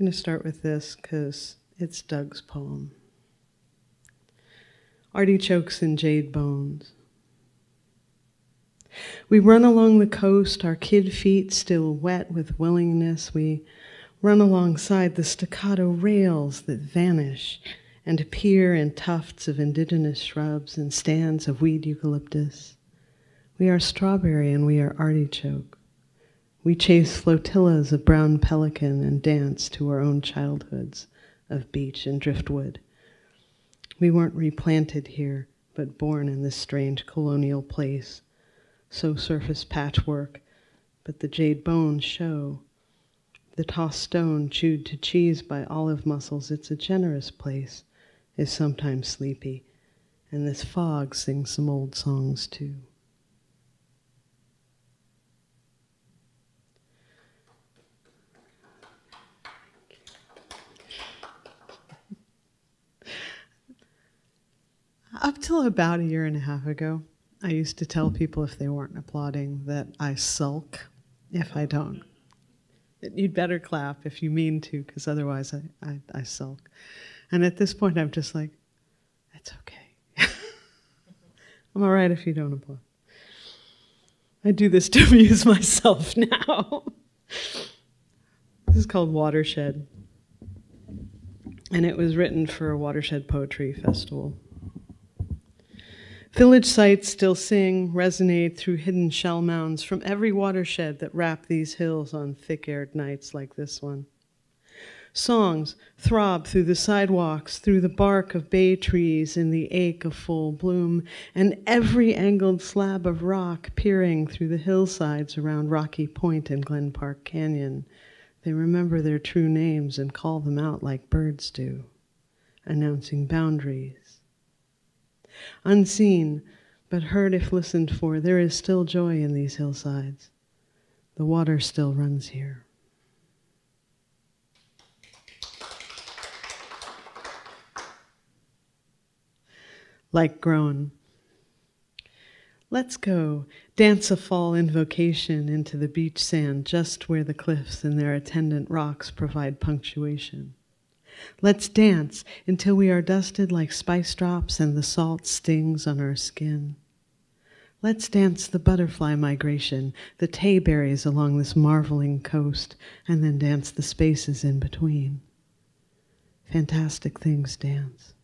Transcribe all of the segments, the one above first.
I'm going to start with this because it's Doug's poem. Artichokes and jade bones. We run along the coast, our kid feet still wet with willingness. We run alongside the staccato rails that vanish and appear in tufts of indigenous shrubs and stands of weed eucalyptus. We are strawberry and we are artichoke. We chase flotillas of brown pelican and dance to our own childhoods of beach and driftwood. We weren't replanted here, but born in this strange colonial place. So surface patchwork, but the jade bones show. The tossed stone chewed to cheese by olive mussels, it's a generous place, is sometimes sleepy, and this fog sings some old songs too. Up till about a year and a half ago, I used to tell people if they weren't applauding that I sulk if I don't. You'd better clap if you mean to, because otherwise I sulk. And at this point, I'm just like, it's okay. I'm all right if you don't applaud. I do this to amuse myself now. This is called Watershed. And it was written for a Watershed Poetry Festival. Village sites still sing, resonate through hidden shell mounds from every watershed that wrap these hills on thick-aired nights like this one. Songs throb through the sidewalks, through the bark of bay trees in the ache of full bloom, and every angled slab of rock peering through the hillsides around Rocky Point and Glen Park Canyon. They remember their true names and call them out like birds do, announcing boundaries. Unseen, but heard if listened for, there is still joy in these hillsides. The water still runs here. Like grown. Let's go, dance a fall invocation into the beach sand just where the cliffs and their attendant rocks provide punctuation. Let's dance until we are dusted like spice drops and the salt stings on our skin. Let's dance the butterfly migration, the tay berries along this marveling coast, and then dance the spaces in between. Fantastic things dance.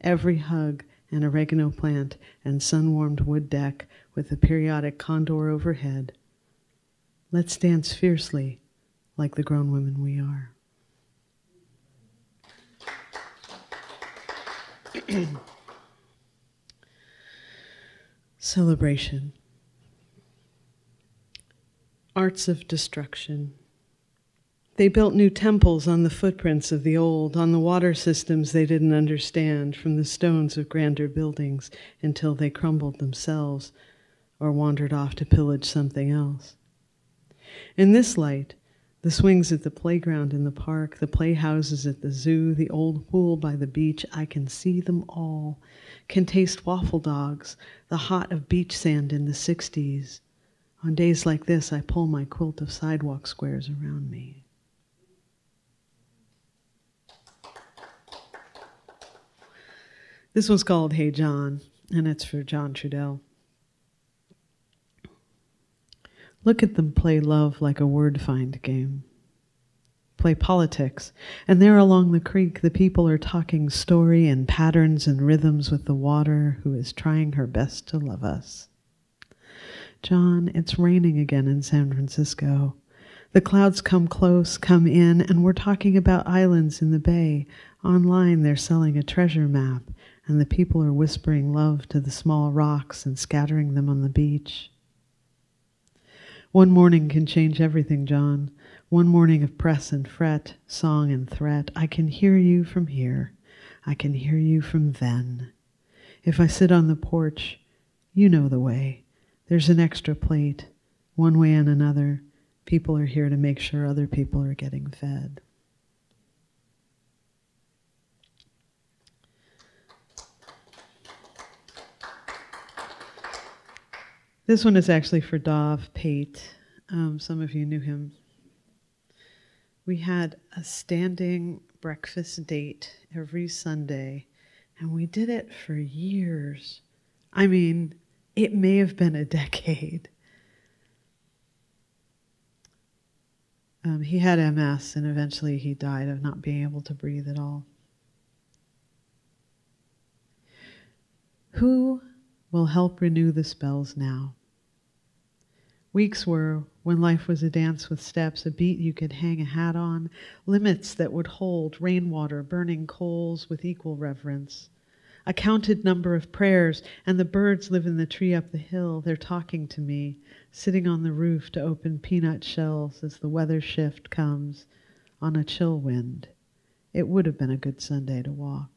Every hug, an oregano plant, and sun-warmed wood deck with a periodic condor overhead. Let's dance fiercely like the grown women we are. Celebration. Arts of destruction. They built new temples on the footprints of the old, on the water systems they didn't understand, from the stones of grander buildings until they crumbled themselves or wandered off to pillage something else. In this light, the swings at the playground in the park, the playhouses at the zoo, the old pool by the beach, I can see them all. Can taste waffle dogs, the hot of beach sand in the 60s. On days like this, I pull my quilt of sidewalk squares around me. This one's called Hey John, and it's for John Trudell. Look at them play love like a word find game. Play politics, and there along the creek, the people are talking story and patterns and rhythms with the water who is trying her best to love us. John, it's raining again in San Francisco. The clouds come close, come in, and we're talking about islands in the bay. Online, they're selling a treasure map, and the people are whispering love to the small rocks and scattering them on the beach. One morning can change everything, John. One morning of press and fret, song and threat. I can hear you from here. I can hear you from then. If I sit on the porch, you know the way. There's an extra plate, one way and another. People are here to make sure other people are getting fed. This one is actually for Dov Pate. Some of you knew him. We had a standing breakfast date every Sunday, and we did it for years. I mean, it may have been a decade. He had MS, and eventually he died of not being able to breathe at all. Who will help renew the spells now? Weeks were when life was a dance with steps, a beat you could hang a hat on, limits that would hold rainwater, burning coals with equal reverence, a counted number of prayers, and the birds live in the tree up the hill. They're talking to me, sitting on the roof to open peanut shells as the weather shift comes on a chill wind. It would have been a good Sunday to walk.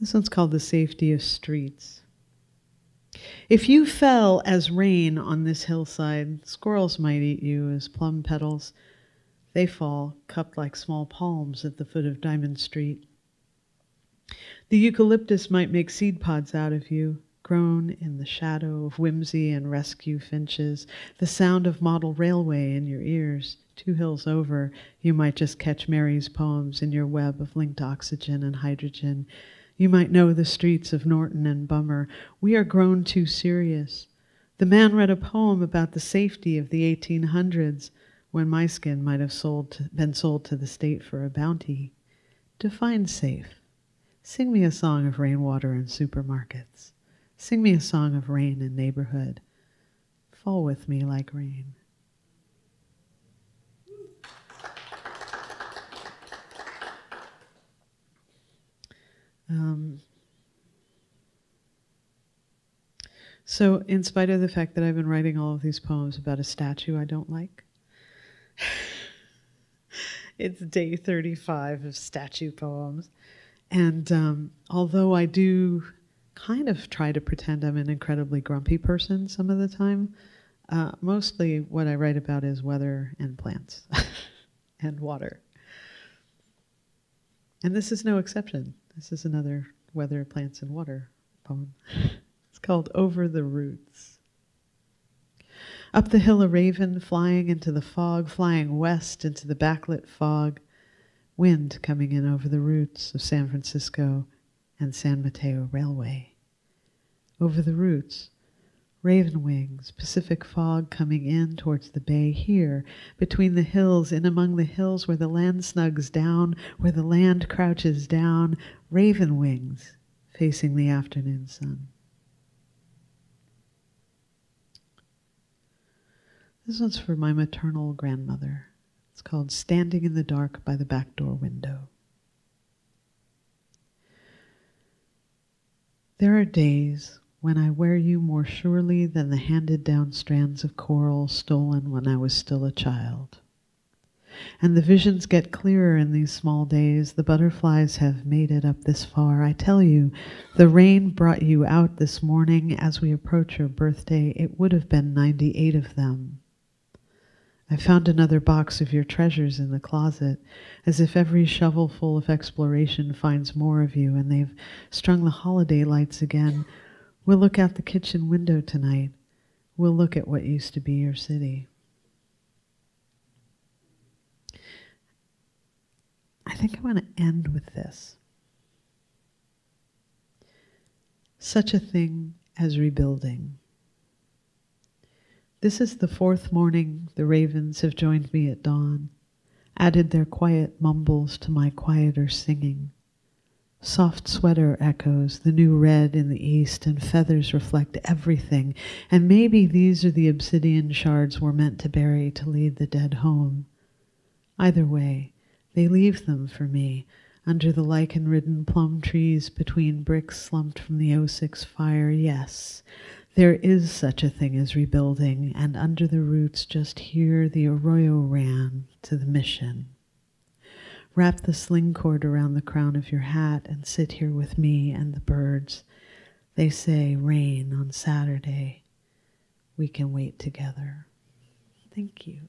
This one's called The Safety of Streets. If you fell as rain on this hillside, squirrels might eat you as plum petals. They fall, cupped like small palms at the foot of Diamond Street. The eucalyptus might make seed pods out of you, grown in the shadow of whimsy and rescue finches, the sound of model railway in your ears. 2 hills over, you might just catch Mary's poems in your web of linked oxygen and hydrogen. You might know the streets of Norton and Bummer. We are grown too serious. The man read a poem about the safety of the 1800s, when my skin might have been sold to the state for a bounty. Define safe. Sing me a song of rainwater and supermarkets. Sing me a song of rain and neighborhood. Fall with me like rain. So in spite of the fact that I've been writing all of these poems about a statue I don't like, it's day 35 of statue poems. And although I do kind of try to pretend I'm an incredibly grumpy person some of the time, mostly what I write about is weather and plants and water. And this is no exception. This is another weather, plants, and water poem. It's called Over the Roots. Up the hill a raven flying into the fog, flying west into the backlit fog, wind coming in over the roots of San Francisco and San Mateo Railway. Over the roots, raven wings, Pacific fog coming in towards the bay here, between the hills, in among the hills where the land snugs down, where the land crouches down, raven wings facing the afternoon sun. This one's for my maternal grandmother. It's called Standing in the Dark by the Back Door Window. There are days when I wear you more surely than the handed down strands of coral stolen when I was still a child. And the visions get clearer in these small days. The butterflies have made it up this far. I tell you, the rain brought you out this morning. As we approach your birthday, it would have been 98 of them. I found another box of your treasures in the closet, as if every shovelful of exploration finds more of you, and they've strung the holiday lights again. We'll look out the kitchen window tonight. We'll look at what used to be your city. I think I want to end with this. Such a thing as rebuilding. This is the 4th morning the ravens have joined me at dawn, added their quiet mumbles to my quieter singing. Soft sweater echoes, the new red in the east, and feathers reflect everything. And maybe these are the obsidian shards we're meant to bury to lead the dead home. Either way, they leave them for me, under the lichen-ridden plum trees, between bricks slumped from the '06 fire. Yes, there is such a thing as rebuilding, and under the roots just here the arroyo ran to the mission. Wrap the sling cord around the crown of your hat and sit here with me and the birds. They say rain on Saturday. We can wait together. Thank you.